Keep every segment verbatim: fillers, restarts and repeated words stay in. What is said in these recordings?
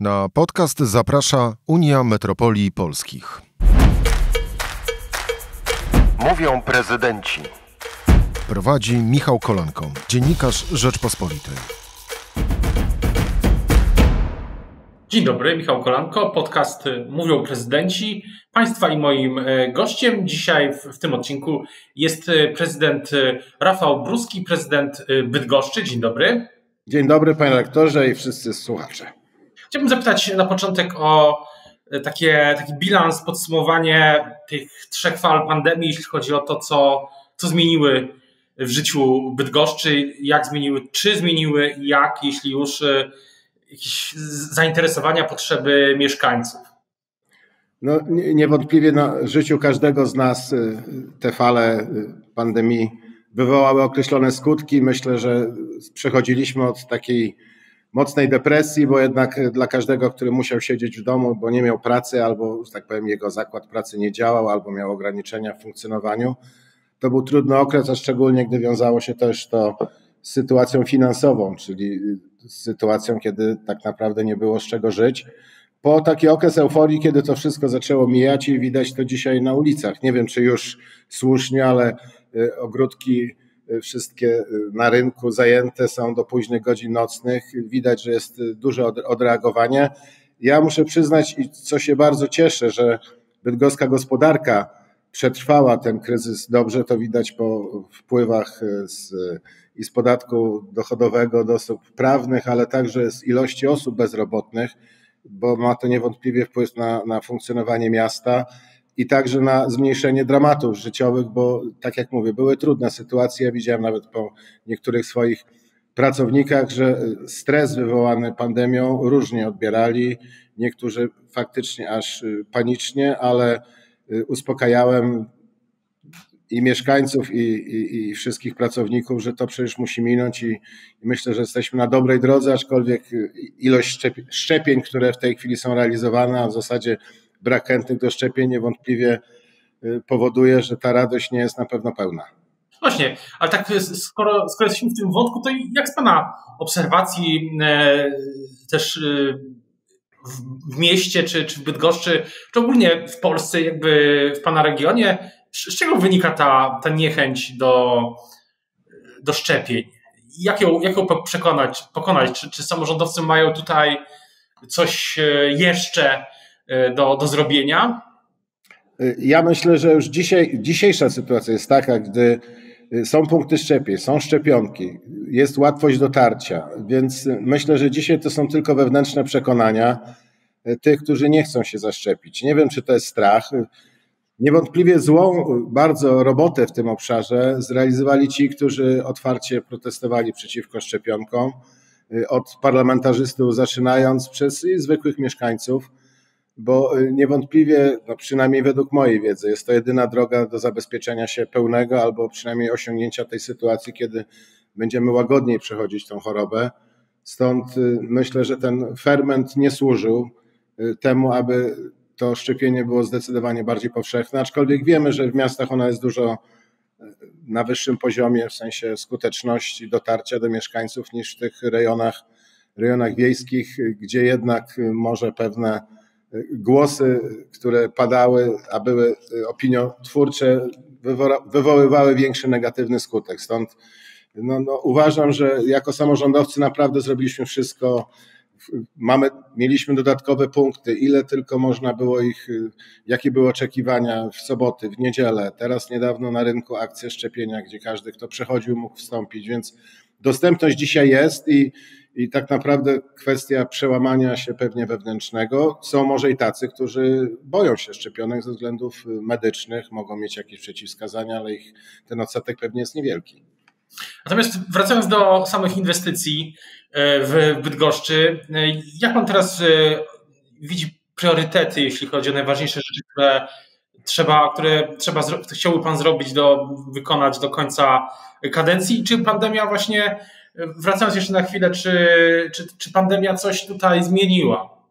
Na podcast zaprasza Unia Metropolii Polskich. Mówią prezydenci. Prowadzi Michał Kolanko, dziennikarz Rzeczpospolitej. Dzień dobry, Michał Kolanko, podcast Mówią Prezydenci. Państwa i moim gościem dzisiaj w, w tym odcinku jest prezydent Rafał Bruski, prezydent Bydgoszczy. Dzień dobry. Dzień dobry, panie rektorze i wszyscy słuchacze. Chciałbym zapytać na początek o takie, taki bilans, podsumowanie tych trzech fal pandemii, jeśli chodzi o to, co, co zmieniły w życiu Bydgoszczy, jak zmieniły, czy zmieniły i jak, jeśli już jakieś zainteresowania, potrzeby mieszkańców. No, niewątpliwie na życiu każdego z nas te fale pandemii wywołały określone skutki. Myślę, że przechodziliśmy od takiej mocnej depresji, bo jednak dla każdego, który musiał siedzieć w domu, bo nie miał pracy albo, że tak powiem, jego zakład pracy nie działał albo miał ograniczenia w funkcjonowaniu, to był trudny okres, a szczególnie gdy wiązało się też to z sytuacją finansową, czyli z sytuacją, kiedy tak naprawdę nie było z czego żyć. Po taki okres euforii, kiedy to wszystko zaczęło mijać i widać to dzisiaj na ulicach. Nie wiem, czy już słusznie, ale ogródki wszystkie na rynku zajęte są do późnych godzin nocnych. Widać, że jest duże odreagowanie. Ja muszę przyznać, i co się bardzo cieszę, że bydgoska gospodarka przetrwała ten kryzys dobrze. To widać po wpływach z, i z podatku dochodowego do osób prawnych, ale także z ilości osób bezrobotnych, bo ma to niewątpliwie wpływ na, na funkcjonowanie miasta i także na zmniejszenie dramatów życiowych, bo tak jak mówię, były trudne sytuacje. Ja widziałem nawet po niektórych swoich pracownikach, że stres wywołany pandemią różnie odbierali. Niektórzy faktycznie aż panicznie, ale uspokajałem i mieszkańców, i, i, i wszystkich pracowników, że to przecież musi minąć i, i myślę, że jesteśmy na dobrej drodze, aczkolwiek ilość szczepień, szczepień, które w tej chwili są realizowane, a w zasadzie brak chętnych do szczepień niewątpliwie powoduje, że ta radość nie jest na pewno pełna. Właśnie, ale tak skoro, skoro jesteśmy w tym wątku, to jak z Pana obserwacji e, też e, w, w mieście, czy, czy w Bydgoszczy, czy ogólnie w Polsce, jakby w Pana regionie, z czego wynika ta, ta niechęć do, do szczepień? Jak ją, jak ją przekonać, pokonać? Czy, czy samorządowcy mają tutaj coś jeszcze do, do zrobienia? Ja myślę, że już dzisiaj, dzisiejsza sytuacja jest taka, gdy są punkty szczepień, są szczepionki, jest łatwość dotarcia, więc myślę, że dzisiaj to są tylko wewnętrzne przekonania tych, którzy nie chcą się zaszczepić. Nie wiem, czy to jest strach. Niewątpliwie złą bardzo robotę w tym obszarze zrealizowali ci, którzy otwarcie protestowali przeciwko szczepionkom, od parlamentarzystów zaczynając przez zwykłych mieszkańców, bo niewątpliwie, no przynajmniej według mojej wiedzy, jest to jedyna droga do zabezpieczenia się pełnego albo przynajmniej osiągnięcia tej sytuacji, kiedy będziemy łagodniej przechodzić tą chorobę. Stąd myślę, że ten ferment nie służył temu, aby to szczepienie było zdecydowanie bardziej powszechne, aczkolwiek wiemy, że w miastach ona jest dużo na wyższym poziomie w sensie skuteczności dotarcia do mieszkańców niż w tych rejonach, rejonach wiejskich, gdzie jednak może pewne głosy, które padały, a były opiniotwórcze, wywo- wywoływały większy negatywny skutek. Stąd no, no, uważam, że jako samorządowcy naprawdę zrobiliśmy wszystko. Mamy, mieliśmy dodatkowe punkty, ile tylko można było ich, jakie były oczekiwania w soboty, w niedzielę. Teraz niedawno na rynku akcja szczepienia, gdzie każdy, kto przechodził, mógł wstąpić, więc dostępność dzisiaj jest i, i tak naprawdę kwestia przełamania się pewnie wewnętrznego. Są może i tacy, którzy boją się szczepionek ze względów medycznych, mogą mieć jakieś przeciwwskazania, ale ich ten odsetek pewnie jest niewielki. Natomiast wracając do samych inwestycji w Bydgoszczy, jak Pan teraz widzi priorytety, jeśli chodzi o najważniejsze rzeczy, które trzeba, które trzeba, chciałby Pan zrobić, do, wykonać do końca kadencji? Czy pandemia właśnie, wracając jeszcze na chwilę, czy, czy, czy pandemia coś tutaj zmieniła?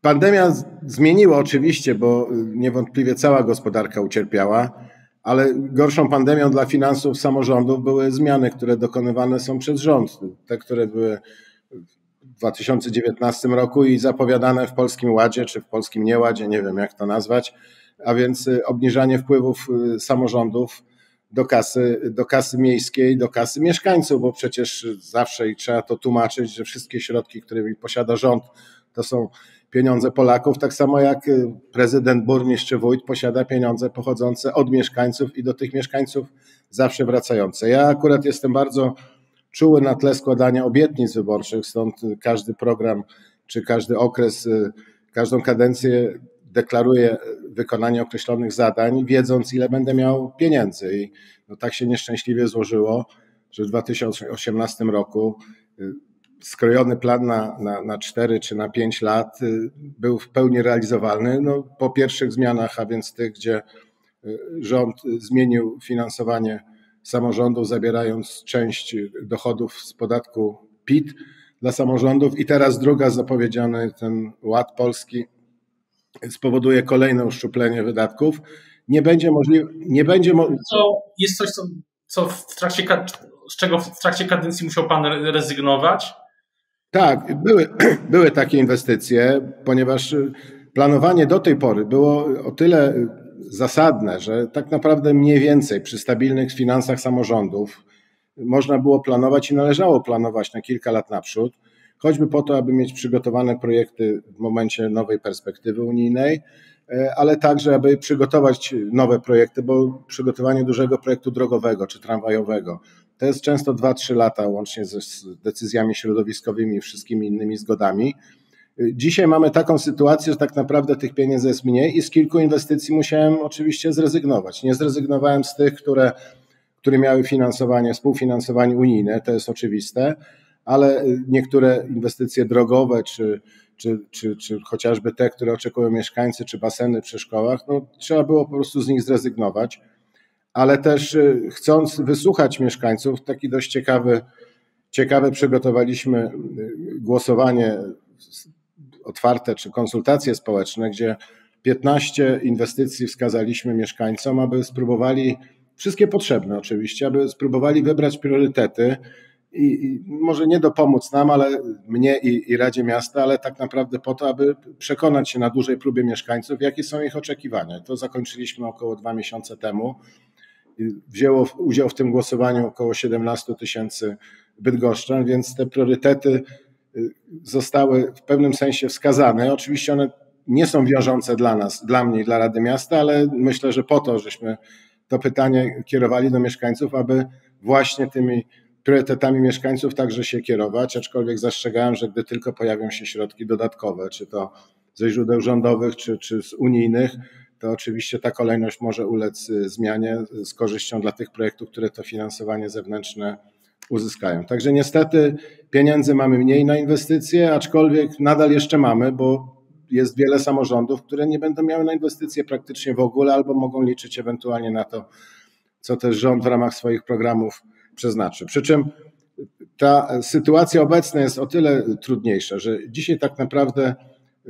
Pandemia zmieniła oczywiście, bo niewątpliwie cała gospodarka ucierpiała. Ale gorszą pandemią dla finansów samorządów były zmiany, które dokonywane są przez rząd. Te, które były w dwa tysiące dziewiętnastym roku i zapowiadane w Polskim Ładzie, czy w Polskim Nieładzie, nie wiem jak to nazwać, a więc obniżanie wpływów samorządów do kasy, do kasy miejskiej, do kasy mieszkańców, bo przecież zawsze i trzeba to tłumaczyć, że wszystkie środki, które posiada rząd, to są pieniądze Polaków, tak samo jak prezydent, burmistrz czy wójt posiada pieniądze pochodzące od mieszkańców i do tych mieszkańców zawsze wracające. Ja akurat jestem bardzo czuły na tle składania obietnic wyborczych, stąd każdy program czy każdy okres, każdą kadencję deklaruję wykonanie określonych zadań, wiedząc ile będę miał pieniędzy. I no tak się nieszczęśliwie złożyło, że w dwa tysiące osiemnastym roku skrojony plan na, na, na cztery czy na pięć lat był w pełni realizowalny. No, po pierwszych zmianach, a więc tych, gdzie rząd zmienił finansowanie samorządów, zabierając część dochodów z podatku P I T dla samorządów, i teraz druga, zapowiedziany ten Ład Polski, spowoduje kolejne uszczuplenie wydatków. Nie będzie możliwe... Nie będzie mo- to jest coś, co, co w trakcie, z czego w trakcie kadencji musiał pan rezygnować? Tak, były, były takie inwestycje, ponieważ planowanie do tej pory było o tyle zasadne, że tak naprawdę mniej więcej przy stabilnych finansach samorządów można było planować i należało planować na kilka lat naprzód, choćby po to, aby mieć przygotowane projekty w momencie nowej perspektywy unijnej, ale także, aby przygotować nowe projekty, bo przygotowanie dużego projektu drogowego czy tramwajowego to jest często dwa trzy lata, łącznie ze, z decyzjami środowiskowymi i wszystkimi innymi zgodami. Dzisiaj mamy taką sytuację, że tak naprawdę tych pieniędzy jest mniej i z kilku inwestycji musiałem oczywiście zrezygnować. Nie zrezygnowałem z tych, które, które miały finansowanie, współfinansowanie unijne, to jest oczywiste, ale niektóre inwestycje drogowe, czy, czy, czy, czy chociażby te, które oczekują mieszkańcy, czy baseny przy szkołach, no, trzeba było po prostu z nich zrezygnować. Ale też chcąc wysłuchać mieszkańców, taki dość ciekawy, ciekawe przygotowaliśmy głosowanie otwarte, czy konsultacje społeczne, gdzie piętnaście inwestycji wskazaliśmy mieszkańcom, aby spróbowali, wszystkie potrzebne oczywiście, aby spróbowali wybrać priorytety, I, i może nie dopomóc nam, ale mnie i, i Radzie Miasta, ale tak naprawdę po to, aby przekonać się na dużej próbie mieszkańców, jakie są ich oczekiwania. To zakończyliśmy około dwa miesiące temu. Wzięło udział w tym głosowaniu około siedemnaście tysięcy bydgoszczan, więc te priorytety zostały w pewnym sensie wskazane. Oczywiście one nie są wiążące dla nas, dla mnie i dla Rady Miasta, ale myślę, że po to, żeśmy to pytanie kierowali do mieszkańców, aby właśnie tymi priorytetami mieszkańców także się kierować, aczkolwiek zastrzegałem, że gdy tylko pojawią się środki dodatkowe, czy to ze źródeł rządowych, czy, czy z unijnych, to oczywiście ta kolejność może ulec zmianie z korzyścią dla tych projektów, które to finansowanie zewnętrzne uzyskają. Także niestety pieniędzy mamy mniej na inwestycje, aczkolwiek nadal jeszcze mamy, bo jest wiele samorządów, które nie będą miały na inwestycje praktycznie w ogóle, albo mogą liczyć ewentualnie na to, co też rząd w ramach swoich programów przeznaczy. Przy czym ta sytuacja obecna jest o tyle trudniejsza, że dzisiaj tak naprawdę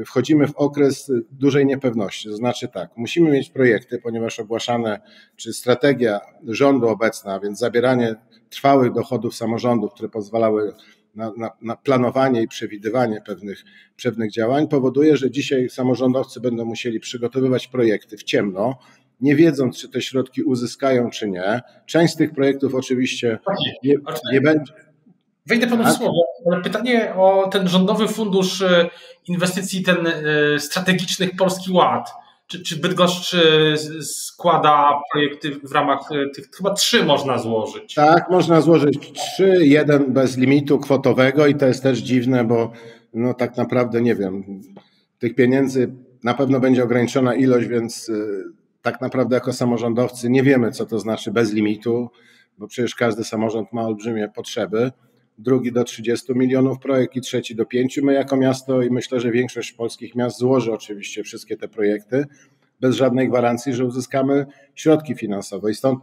wchodzimy w okres dużej niepewności. To znaczy tak, musimy mieć projekty, ponieważ ogłaszane, czy strategia rządu obecna, a więc zabieranie trwałych dochodów samorządów, które pozwalały na, na, na planowanie i przewidywanie pewnych, pewnych działań, powoduje, że dzisiaj samorządowcy będą musieli przygotowywać projekty w ciemno, nie wiedząc, czy te środki uzyskają, czy nie. Część z tych projektów oczywiście nie, nie będzie. Wejdę panu w słowo, ale pytanie o ten Rządowy Fundusz Inwestycji ten Strategicznych Polski Ład. Czy, czy Bydgoszcz składa projekty w ramach tych, chyba trzy można złożyć? Tak, można złożyć trzy, jeden bez limitu kwotowego i to jest też dziwne, bo no tak naprawdę nie wiem, tych pieniędzy na pewno będzie ograniczona ilość, więc tak naprawdę jako samorządowcy nie wiemy, co to znaczy bez limitu, bo przecież każdy samorząd ma olbrzymie potrzeby. Drugi do trzydziestu milionów projekt i trzeci do pięciu. My jako miasto i myślę, że większość polskich miast złoży oczywiście wszystkie te projekty bez żadnej gwarancji, że uzyskamy środki finansowe. I stąd,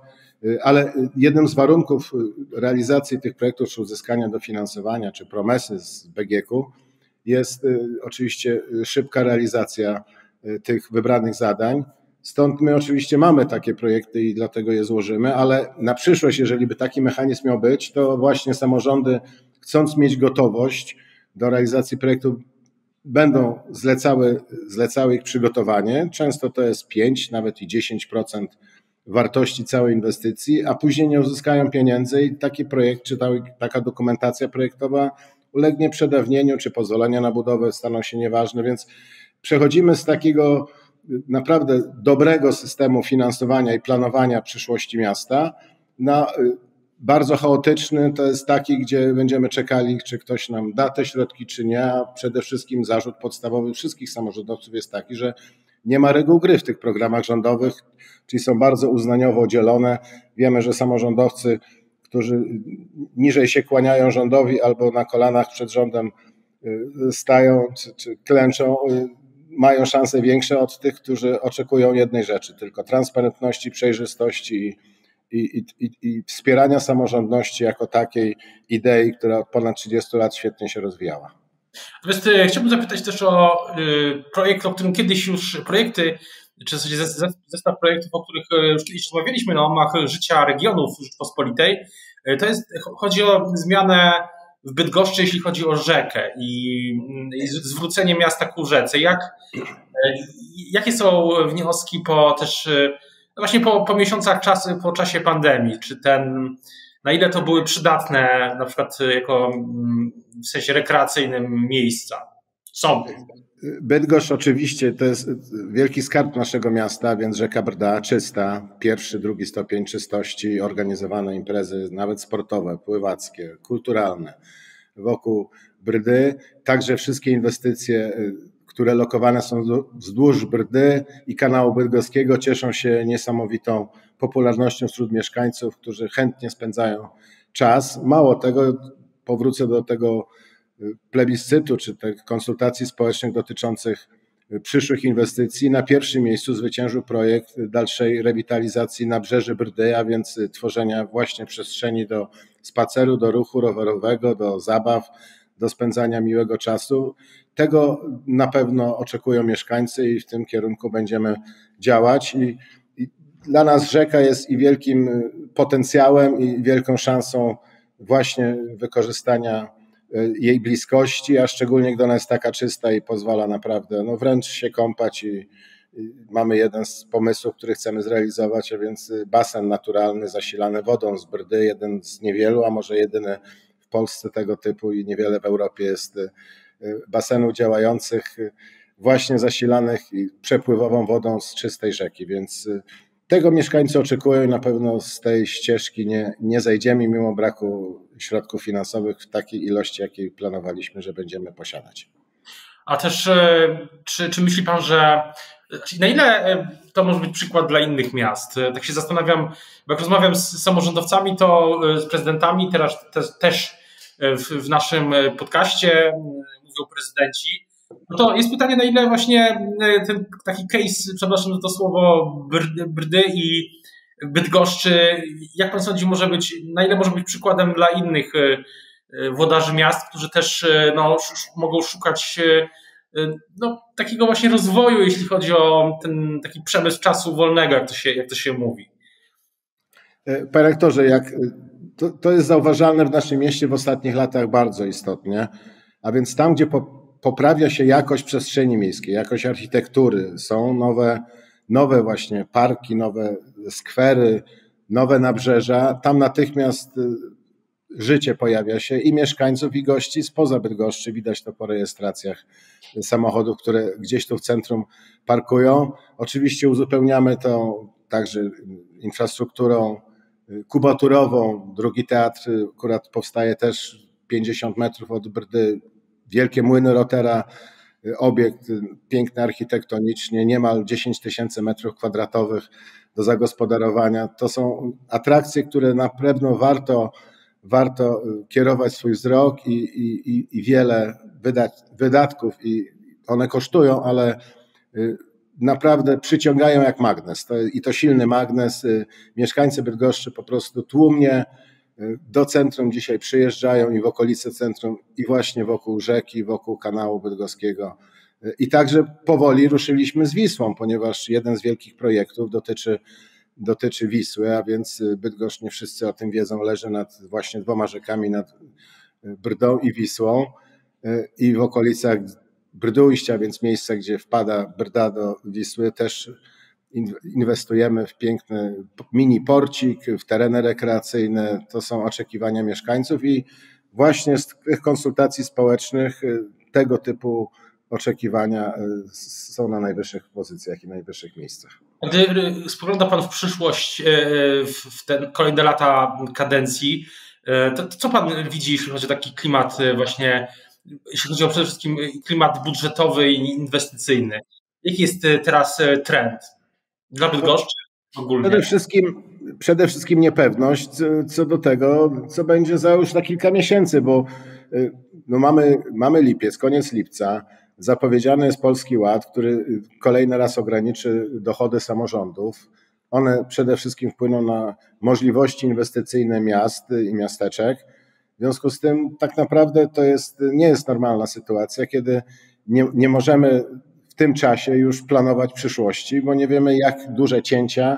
ale jednym z warunków realizacji tych projektów, czy uzyskania dofinansowania, czy promesy z B G K u jest oczywiście szybka realizacja tych wybranych zadań. Stąd my oczywiście mamy takie projekty i dlatego je złożymy, ale na przyszłość, jeżeli by taki mechanizm miał być, to właśnie samorządy, chcąc mieć gotowość do realizacji projektu będą zlecały, zlecały ich przygotowanie. Często to jest pięć, nawet i dziesięć procent wartości całej inwestycji, a później nie uzyskają pieniędzy i taki projekt czy ta, taka dokumentacja projektowa ulegnie przedawnieniu, czy pozwolenia na budowę staną się nieważne, więc przechodzimy z takiego naprawdę dobrego systemu finansowania i planowania przyszłości miasta na bardzo chaotyczny, to jest taki, gdzie będziemy czekali, czy ktoś nam da te środki, czy nie, a przede wszystkim zarzut podstawowy wszystkich samorządowców jest taki, że nie ma reguł gry w tych programach rządowych, czyli są bardzo uznaniowo dzielone. Wiemy, że samorządowcy, którzy niżej się kłaniają rządowi albo na kolanach przed rządem stają czy, czy klęczą, mają szanse większe od tych, którzy oczekują jednej rzeczy, tylko transparentności, przejrzystości i, i, i wspierania samorządności jako takiej idei, która od ponad trzydziestu lat świetnie się rozwijała. Natomiast chciałbym zapytać też o projekt, o którym kiedyś już projekty, czy w zasadzie zestaw projektów, o których już kiedyś rozmawialiśmy na omach życia regionów Rzeczpospolitej. To jest, chodzi o zmianę w Bydgoszczy, jeśli chodzi o rzekę i, i zwrócenie miasta ku rzece. Jak, jakie są wnioski po też, no właśnie po, po miesiącach czasu, po czasie pandemii? Czy ten, na ile to były przydatne, na przykład jako w sensie rekreacyjnym miejsca? Są. Bydgoszcz oczywiście to jest wielki skarb naszego miasta, więc rzeka Brda czysta, pierwszy, drugi stopień czystości, organizowane imprezy nawet sportowe, pływackie, kulturalne wokół Brdy. Także wszystkie inwestycje, które lokowane są wzdłuż Brdy i kanału bydgoskiego, cieszą się niesamowitą popularnością wśród mieszkańców, którzy chętnie spędzają czas. Mało tego, powrócę do tego plebiscytu czy tych konsultacji społecznych dotyczących przyszłych inwestycji. Na pierwszym miejscu zwyciężył projekt dalszej rewitalizacji nabrzeży Brdy, a więc tworzenia właśnie przestrzeni do spaceru, do ruchu rowerowego, do zabaw, do spędzania miłego czasu. Tego na pewno oczekują mieszkańcy i w tym kierunku będziemy działać. I, i dla nas rzeka jest i wielkim potencjałem, i wielką szansą właśnie wykorzystania jej bliskości, a szczególnie gdy ona jest taka czysta i pozwala naprawdę no wręcz się kąpać i, i mamy jeden z pomysłów, który chcemy zrealizować, a więc basen naturalny zasilany wodą z Brdy, jeden z niewielu, a może jedyny w Polsce tego typu i niewiele w Europie jest basenów działających właśnie zasilanych przepływową wodą z czystej rzeki, więc tego mieszkańcy oczekują i na pewno z tej ścieżki nie, nie zejdziemy mimo braku środków finansowych w takiej ilości, jakiej planowaliśmy, że będziemy posiadać. A też czy, czy myśli Pan, że na ile to może być przykład dla innych miast? Tak się zastanawiam, bo jak rozmawiam z samorządowcami, to z prezydentami, teraz też w, w naszym podcaście Mówią Prezydenci, no to jest pytanie, na ile właśnie ten taki case, przepraszam za to słowo, Brdy, Brdy i Bydgoszczy, jak Pan sądzi, może być, na ile może być przykładem dla innych włodarzy miast, którzy też no, mogą szukać no, takiego właśnie rozwoju, jeśli chodzi o ten taki przemysł czasu wolnego, jak to się, jak to się mówi. Panie rektorze, jak, to, to jest zauważalne w naszym mieście w ostatnich latach bardzo istotnie, a więc tam, gdzie po poprawia się jakość przestrzeni miejskiej, jakość architektury, są nowe, nowe właśnie parki, nowe skwery, nowe nabrzeża. Tam natychmiast życie pojawia się i mieszkańców, i gości spoza Bydgoszczy. Widać to po rejestracjach samochodów, które gdzieś tu w centrum parkują. Oczywiście uzupełniamy to także infrastrukturą kubaturową. Drugi teatr akurat powstaje też pięćdziesiąt metrów od Brdy. Wielkie młyny Rottera, obiekt piękny architektonicznie, niemal dziesięć tysięcy metrów kwadratowych do zagospodarowania. To są atrakcje, które na pewno warto, warto kierować swój wzrok i, i, i wiele wydatków i one kosztują, ale naprawdę przyciągają jak magnes i to silny magnes. Mieszkańcy Bydgoszczy po prostu tłumnie do centrum dzisiaj przyjeżdżają i w okolice centrum i właśnie wokół rzeki, wokół kanału bydgoskiego. I także powoli ruszyliśmy z Wisłą, ponieważ jeden z wielkich projektów dotyczy, dotyczy Wisły, a więc Bydgoszcz, nie wszyscy o tym wiedzą, leży nad właśnie dwoma rzekami, nad Brdą i Wisłą. i w okolicach Brdujścia, więc miejsca, gdzie wpada Brda do Wisły, też inwestujemy w piękny mini porcik, w tereny rekreacyjne. To są oczekiwania mieszkańców i właśnie z tych konsultacji społecznych tego typu oczekiwania są na najwyższych pozycjach i najwyższych miejscach. Gdy spogląda Pan w przyszłość, w te kolejne lata kadencji, to co Pan widzi, jeśli chodzi o taki klimat właśnie, jeśli chodzi o przede wszystkim klimat budżetowy i inwestycyjny? Jaki jest teraz trend dla Bydgoszczy ogólnie? Przede wszystkim, przede wszystkim niepewność co do tego, co będzie za już na kilka miesięcy, bo no mamy, mamy lipiec, koniec lipca. Zapowiedziany jest Polski Ład, który kolejny raz ograniczy dochody samorządów. One przede wszystkim wpłyną na możliwości inwestycyjne miast i miasteczek. W związku z tym tak naprawdę to jest, nie jest normalna sytuacja, kiedy nie, nie możemy w tym czasie już planować przyszłości, bo nie wiemy, jak duże cięcia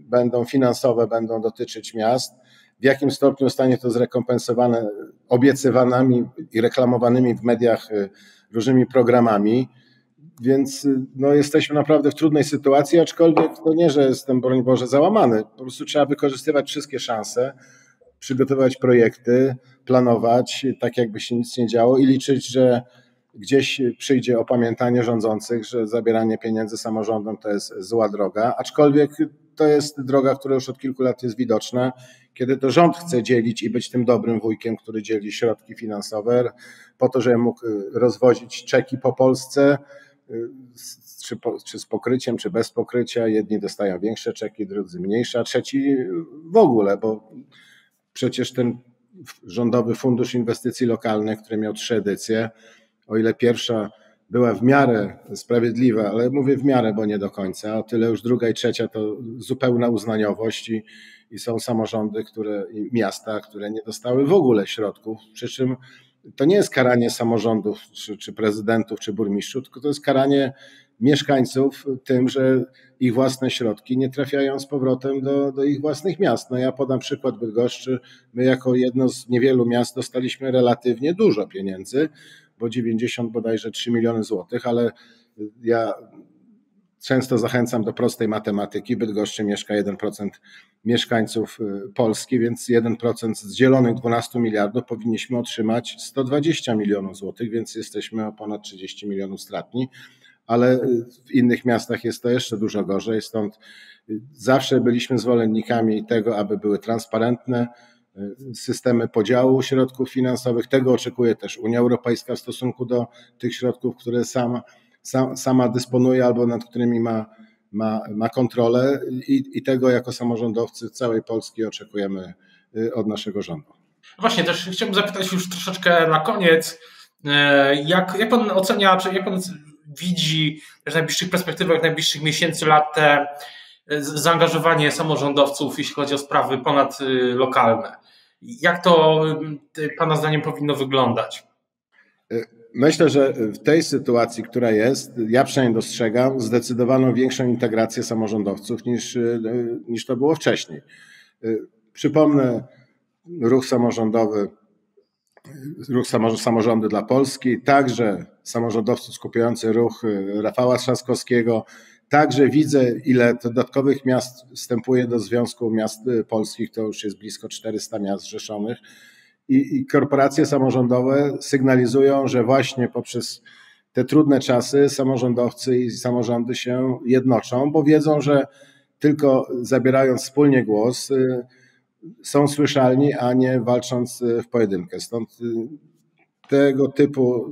będą finansowe, będą dotyczyć miast, w jakim stopniu zostanie to zrekompensowane obiecywanymi i reklamowanymi w mediach różnymi programami, więc no, jesteśmy naprawdę w trudnej sytuacji, aczkolwiek to nie, że jestem, broń Boże, załamany. Po prostu trzeba wykorzystywać wszystkie szanse, przygotowywać projekty, planować tak, jakby się nic nie działo i liczyć, że gdzieś przyjdzie opamiętanie rządzących, że zabieranie pieniędzy samorządom to jest zła droga, aczkolwiek to jest droga, która już od kilku lat jest widoczna, kiedy to rząd chce dzielić i być tym dobrym wujkiem, który dzieli środki finansowe po to, żeby mógł rozwozić czeki po Polsce, czy, po, czy z pokryciem, czy bez pokrycia. Jedni dostają większe czeki, drudzy mniejsze, a trzeci w ogóle, bo przecież ten Rządowy Fundusz Inwestycji Lokalnych, który miał trzy edycje, o ile pierwsza była w miarę sprawiedliwa, ale mówię w miarę, bo nie do końca, o tyle już druga i trzecia to zupełna uznaniowość i, i są samorządy, które, i miasta, które nie dostały w ogóle środków, przy czym to nie jest karanie samorządów, czy, czy prezydentów, czy burmistrzów, tylko to jest karanie mieszkańców tym, że ich własne środki nie trafiają z powrotem do, do ich własnych miast. No ja podam przykład Bydgoszczy. My jako jedno z niewielu miast dostaliśmy relatywnie dużo pieniędzy, bo dziewięćdziesiąt bodajże trzy miliony złotych, ale ja często zachęcam do prostej matematyki. W Bydgoszczy mieszka jeden procent mieszkańców Polski, więc jeden procent z dzielonych dwunastu miliardów powinniśmy otrzymać sto dwadzieścia milionów złotych, więc jesteśmy o ponad trzydzieści milionów stratni, ale w innych miastach jest to jeszcze dużo gorzej, stąd zawsze byliśmy zwolennikami tego, aby były transparentne systemy podziału środków finansowych. Tego oczekuje też Unia Europejska w stosunku do tych środków, które sama, sam, sama dysponuje albo nad którymi ma, ma, ma kontrolę i, i tego jako samorządowcy całej Polski oczekujemy od naszego rządu. Właśnie, też chciałbym zapytać już troszeczkę na koniec, jak, jak Pan ocenia, czy jak Pan widzi w najbliższych perspektywach, w najbliższych miesięcy, lat te zaangażowanie samorządowców, jeśli chodzi o sprawy ponadlokalne? Jak to Pana zdaniem powinno wyglądać? Myślę, że w tej sytuacji, która jest, ja przynajmniej dostrzegam zdecydowaną większą integrację samorządowców niż, niż to było wcześniej. Przypomnę ruch samorządowy, ruch Samorządy dla Polski, także samorządowcy skupiający ruch Rafała Trzaskowskiego. Także widzę, ile dodatkowych miast wstępuje do Związku Miast Polskich, to już jest blisko czterysta miast zrzeszonych i, i korporacje samorządowe sygnalizują, że właśnie poprzez te trudne czasy samorządowcy i samorządy się jednoczą, bo wiedzą, że tylko zabierając wspólnie głos są słyszalni, a nie walcząc w pojedynkę. Stąd tego typu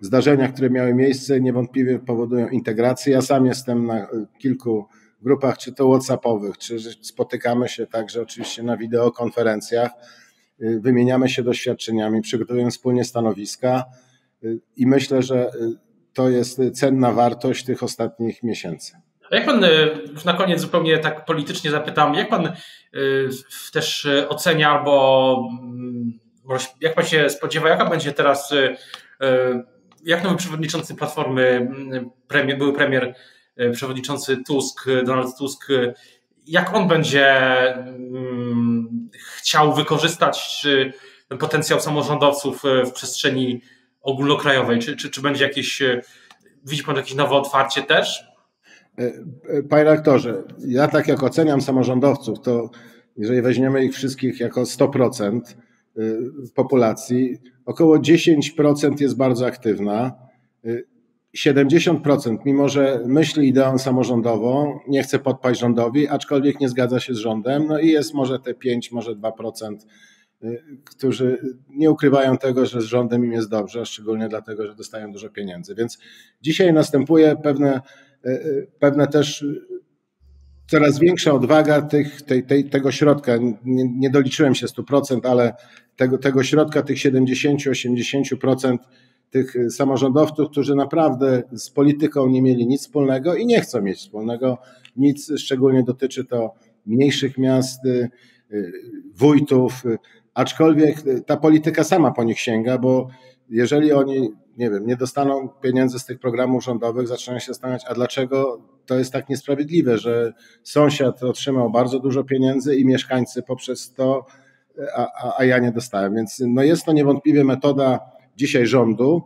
zdarzenia, które miały miejsce, niewątpliwie powodują integrację. Ja sam jestem na kilku grupach, czy to WhatsAppowych, czy spotykamy się także oczywiście na wideokonferencjach, wymieniamy się doświadczeniami, przygotowujemy wspólnie stanowiska i myślę, że to jest cenna wartość tych ostatnich miesięcy. A jak Pan, już na koniec zupełnie tak politycznie zapytam, jak Pan też ocenia albo jak Pan się spodziewa, jaka będzie teraz... Jak nowy przewodniczący Platformy, premier, były premier, przewodniczący Tusk, Donald Tusk, jak on będzie chciał wykorzystać potencjał samorządowców w przestrzeni ogólnokrajowej? Czy, czy, czy będzie jakieś, widzi pan jakieś nowe otwarcie też? Panie rektorze, ja tak jak oceniam samorządowców, to jeżeli weźmiemy ich wszystkich jako sto procent populacji, około dziesięć procent jest bardzo aktywna, siedemdziesiąt procent, mimo że myśli ideą samorządową, nie chce podpaść rządowi, aczkolwiek nie zgadza się z rządem, no i jest może te pięć, może dwa procent, którzy nie ukrywają tego, że z rządem im jest dobrze, szczególnie dlatego, że dostają dużo pieniędzy. Więc dzisiaj następuje pewne, pewne też coraz większa odwaga tych, tej, tej, tego środka. Nie, nie doliczyłem się stu procent, ale tego, tego środka, tych siedemdziesiąt do osiemdziesięciu procent tych samorządowców, którzy naprawdę z polityką nie mieli nic wspólnego i nie chcą mieć wspólnego nic, szczególnie dotyczy to mniejszych miast, wójtów, aczkolwiek ta polityka sama po nich sięga, bo jeżeli oni, nie wiem, nie dostaną pieniędzy z tych programów rządowych, zaczynają się zastanawiać, a dlaczego to jest tak niesprawiedliwe, że sąsiad otrzymał bardzo dużo pieniędzy i mieszkańcy poprzez to, a, a, a ja nie dostałem. Więc no jest to niewątpliwie metoda dzisiaj rządu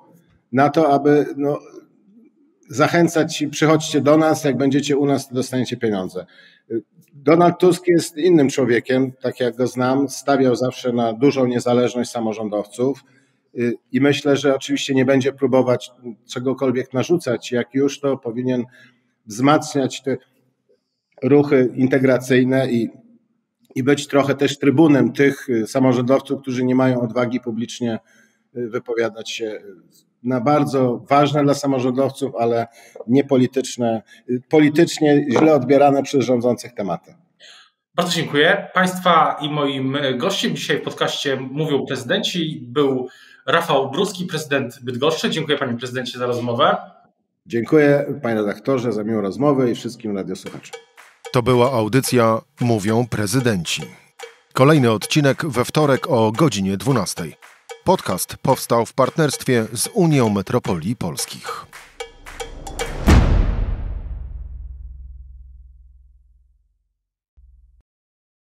na to, aby no, zachęcać, przychodźcie do nas, jak będziecie u nas, to dostaniecie pieniądze. Donald Tusk jest innym człowiekiem, tak jak go znam, stawiał zawsze na dużą niezależność samorządowców i myślę, że oczywiście nie będzie próbować czegokolwiek narzucać, jak już to powinien wzmacniać te ruchy integracyjne i, i być trochę też trybunem tych samorządowców, którzy nie mają odwagi publicznie wypowiadać się na bardzo ważne dla samorządowców, ale niepolityczne, politycznie źle odbierane przez rządzących tematy. Bardzo dziękuję. Państwa i moim gościem dzisiaj w podcaście Mówią Prezydenci był Rafał Bruski, prezydent Bydgoszczy. Dziękuję panie prezydencie za rozmowę. Dziękuję panie redaktorze za miłą rozmowę i wszystkim radiosłuchaczom. To była audycja Mówią Prezydenci. Kolejny odcinek we wtorek o godzinie dwunastej. Podcast powstał w partnerstwie z Unią Metropolii Polskich.